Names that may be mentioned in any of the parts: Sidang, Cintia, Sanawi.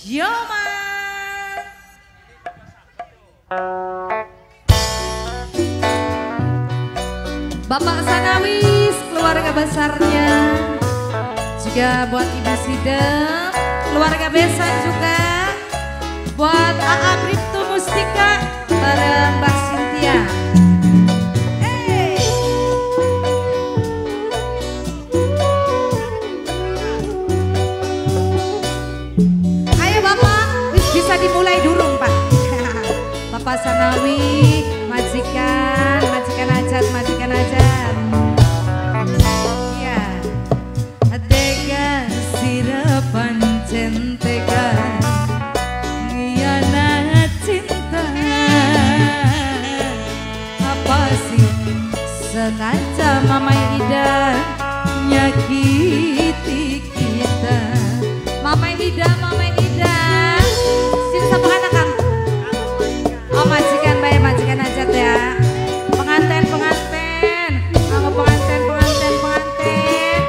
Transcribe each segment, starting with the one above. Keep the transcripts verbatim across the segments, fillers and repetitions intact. Yo man. Bapak Sanawi keluarga besarnya, juga buat Ibu Sidang keluarga besar, juga buat A A. Cripto Mustika bareng Mbak Cintia. Dimulai durung Pak. Bapak Sanawi, majikan, majikan ajat, majikan ajat. Ya, tega sirapan centega, ngianat cinta. Apa sih sengaja Mama Ida nyakiti kita? Mama Ida, Mama Ida. Siapa katakan? Oh majikan, baik majikan aja ya. Penganten, penganten, kamu penganten, penganten, penganten.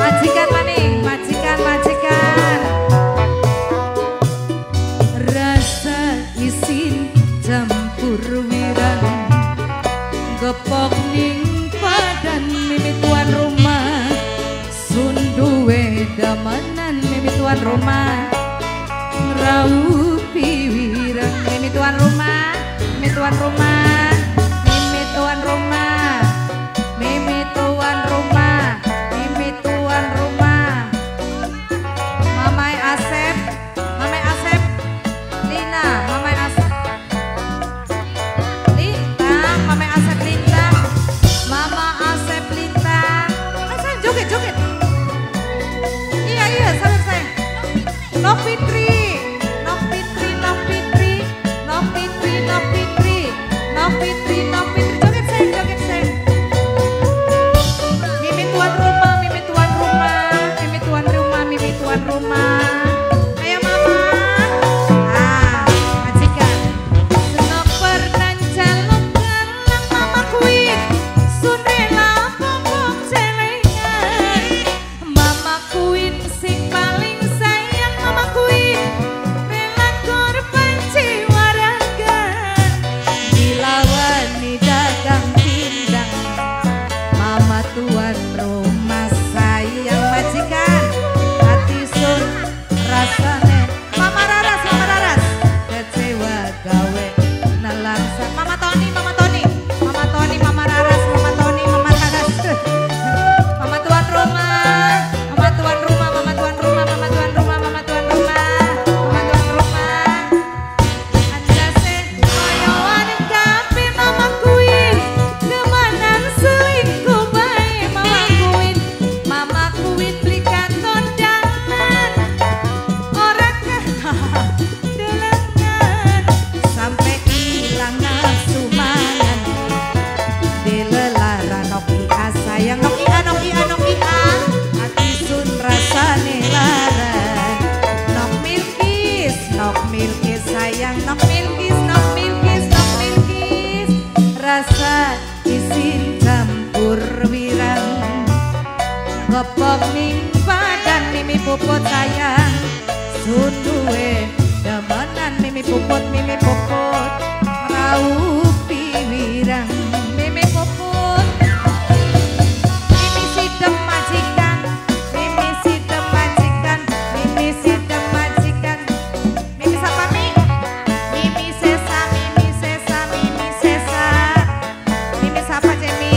Majikan maning, majikan, majikan. Rasa isin campur wiran, gepok ning padan mimi tuan rumah. Sunduwe damanan mimi tuan rumah. Rau piwirang mimi tuan rumah, mimi tuan rumah, mimi tuan rumah, mimi tuan rumah, mimi tuan rumah. Mamai Asep, Mamai Asep, Lina, Mamai Asep, Lintang, Mamai Asep Lintang, Mama Asep Lintang. Ayo sayang joget joget. Iya iya sayang sayang. No Fitri. Gepok ning badan mimi puput sayang, sunduwe damanan mimi puput, mimi puput, rauh piwirang mimi puput. Mimi sidem majikan, mimi sidem majikan, mimi sidem majikan. Mimi sapa mi? Mimi sesa, mimi sesa, mimi sesa. Mimi sapa jemi?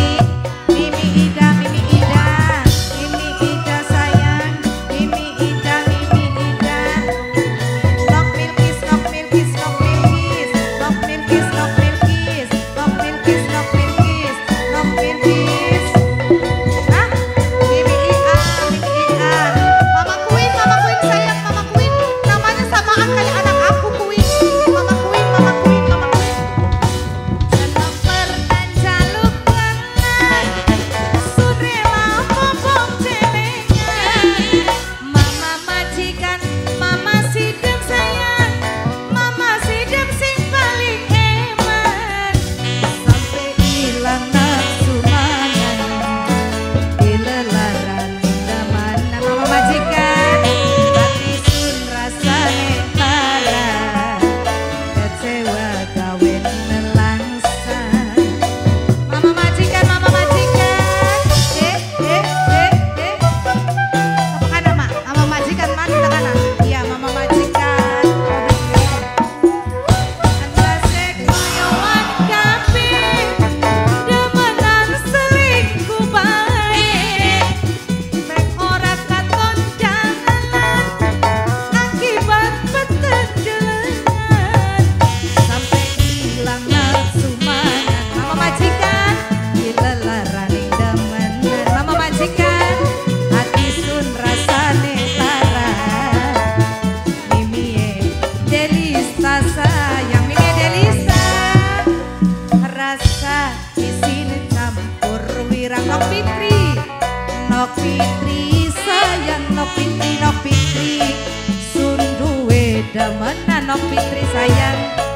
Sundue demenan nok Fitri sayang.